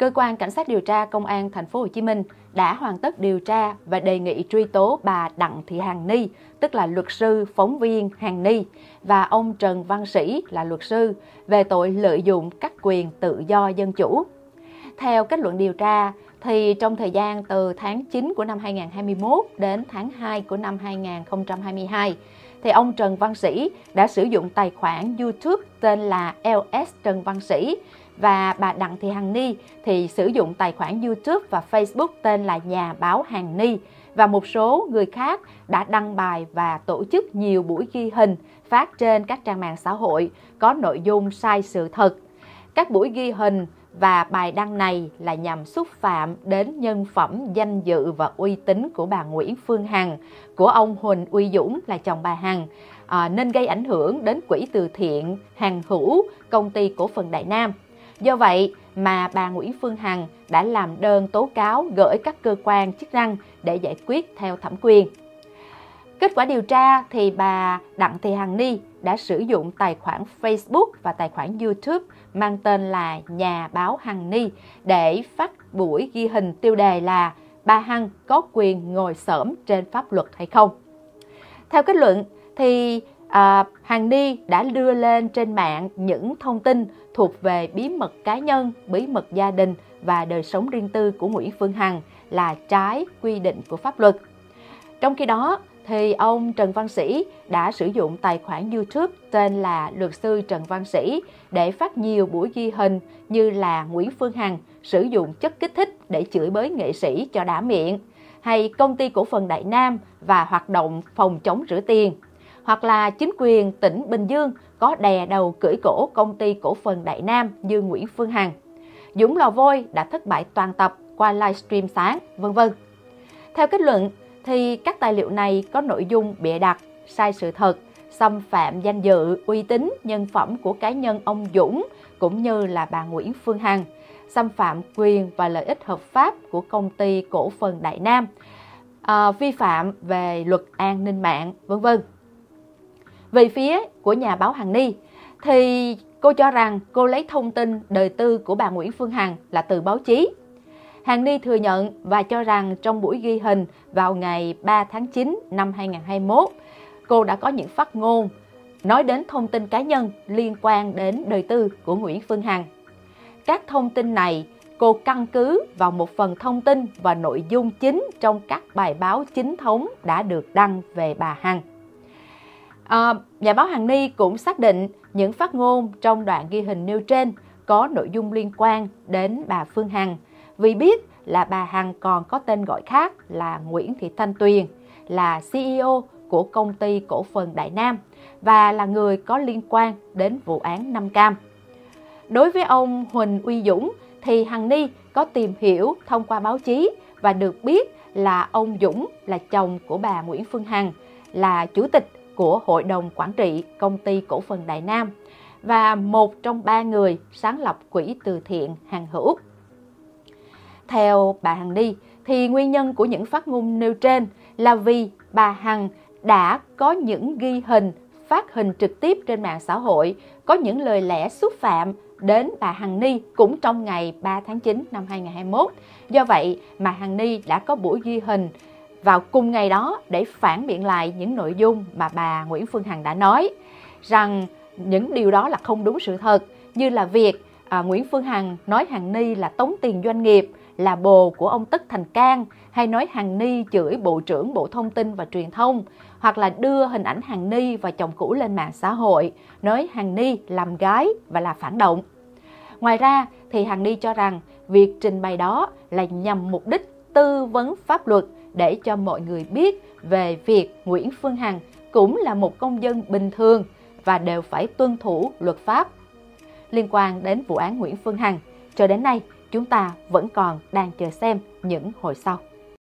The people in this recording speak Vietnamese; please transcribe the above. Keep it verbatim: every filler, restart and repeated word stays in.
Cơ quan Cảnh sát điều tra Công an Thành phố Hồ Chí Minh đã hoàn tất điều tra và đề nghị truy tố bà Đặng Thị Hàng Ni, tức là luật sư, phóng viên Hàng Ni, và ông Trần Văn Sĩ là luật sư về tội lợi dụng các quyền tự do dân chủ. Theo kết luận điều tra, thì trong thời gian từ tháng chín của năm hai nghìn không trăm hai mươi mốt đến tháng hai của năm hai nghìn không trăm hai mươi hai, thì ông Trần Văn Sĩ đã sử dụng tài khoản YouTube tên là lờ ét Trần Văn Sĩ và bà Đặng Thị Hàng Ni thì sử dụng tài khoản YouTube và Facebook tên là Nhà báo Hàng Ni và một số người khác đã đăng bài và tổ chức nhiều buổi ghi hình phát trên các trang mạng xã hội có nội dung sai sự thật. Các buổi ghi hình và bài đăng này là nhằm xúc phạm đến nhân phẩm, danh dự và uy tín của bà Nguyễn Phương Hằng, của ông Huỳnh Uy Dũng là chồng bà Hằng, à, nên gây ảnh hưởng đến quỹ từ thiện Hằng Hữu, công ty cổ phần Đại Nam. Do vậy mà bà Nguyễn Phương Hằng đã làm đơn tố cáo gửi các cơ quan chức năng để giải quyết theo thẩm quyền. Kết quả điều tra thì bà Đặng Thị Hàng Ni đã sử dụng tài khoản Facebook và tài khoản YouTube mang tên là Nhà báo Hằng Ni để phát buổi ghi hình tiêu đề là Bà Hằng có quyền ngồi xổm trên pháp luật hay không. Theo kết luận thì à, Hằng Ni đã đưa lên trên mạng những thông tin thuộc về bí mật cá nhân, bí mật gia đình và đời sống riêng tư của Nguyễn Phương Hằng là trái quy định của pháp luật. Trong khi đó, thì ông Trần Văn Sĩ đã sử dụng tài khoản YouTube tên là luật sư Trần Văn Sĩ để phát nhiều buổi ghi hình như là Nguyễn Phương Hằng sử dụng chất kích thích để chửi bới nghệ sĩ cho đã miệng, hay công ty cổ phần Đại Nam và hoạt động phòng chống rửa tiền, hoặc là chính quyền tỉnh Bình Dương có đè đầu cưỡi cổ công ty cổ phần Đại Nam như Nguyễn Phương Hằng, Dũng lò vôi đã thất bại toàn tập qua livestream sáng, vân vân. Theo kết luận thì các tài liệu này có nội dung bịa đặt, sai sự thật, xâm phạm danh dự, uy tín, nhân phẩm của cá nhân ông Dũng cũng như là bà Nguyễn Phương Hằng, xâm phạm quyền và lợi ích hợp pháp của công ty cổ phần Đại Nam, à, vi phạm về luật an ninh mạng, vân vân. Về phía của nhà báo Hằng Ni thì cô cho rằng cô lấy thông tin đời tư của bà Nguyễn Phương Hằng là từ báo chí. Hằng Ni thừa nhận và cho rằng trong buổi ghi hình vào ngày ba tháng chín năm hai nghìn không trăm hai mươi mốt, cô đã có những phát ngôn nói đến thông tin cá nhân liên quan đến đời tư của Nguyễn Phương Hằng. Các thông tin này cô căn cứ vào một phần thông tin và nội dung chính trong các bài báo chính thống đã được đăng về bà Hằng. À, nhà báo Hằng Ni cũng xác định những phát ngôn trong đoạn ghi hình nêu trên có nội dung liên quan đến bà Phương Hằng, vì biết là bà Hằng còn có tên gọi khác là Nguyễn Thị Thanh Tuyền, là xê e ô của công ty cổ phần Đại Nam và là người có liên quan đến vụ án Năm Cam. Đối với ông Huỳnh Uy Dũng thì Hằng Ni có tìm hiểu thông qua báo chí và được biết là ông Dũng là chồng của bà Nguyễn Phương Hằng, là chủ tịch của Hội đồng Quản trị Công ty Cổ phần Đại Nam và một trong ba người sáng lập quỹ từ thiện Hằng Hữu. Theo bà Hằng Ni, thì nguyên nhân của những phát ngôn nêu trên là vì bà Hằng đã có những ghi hình, phát hình trực tiếp trên mạng xã hội, có những lời lẽ xúc phạm đến bà Hằng Ni cũng trong ngày ba tháng chín năm hai nghìn không trăm hai mươi mốt. Do vậy mà Hằng Ni đã có buổi ghi hình vào cùng ngày đó để phản biện lại những nội dung mà bà Nguyễn Phương Hằng đã nói, rằng những điều đó là không đúng sự thật, như là việc à, Nguyễn Phương Hằng nói Hằng Ni là tống tiền doanh nghiệp, là bồ của ông Tất Thành Cang, hay nói Hằng Ni chửi Bộ trưởng Bộ Thông tin và Truyền thông, hoặc là đưa hình ảnh Hằng Ni và chồng cũ lên mạng xã hội, nói Hằng Ni làm gái và là phản động. Ngoài ra thì Hằng Ni cho rằng việc trình bày đó là nhằm mục đích tư vấn pháp luật để cho mọi người biết về việc Nguyễn Phương Hằng cũng là một công dân bình thường và đều phải tuân thủ luật pháp. Liên quan đến vụ án Nguyễn Phương Hằng, cho đến nay chúng ta vẫn còn đang chờ xem những hồi sau.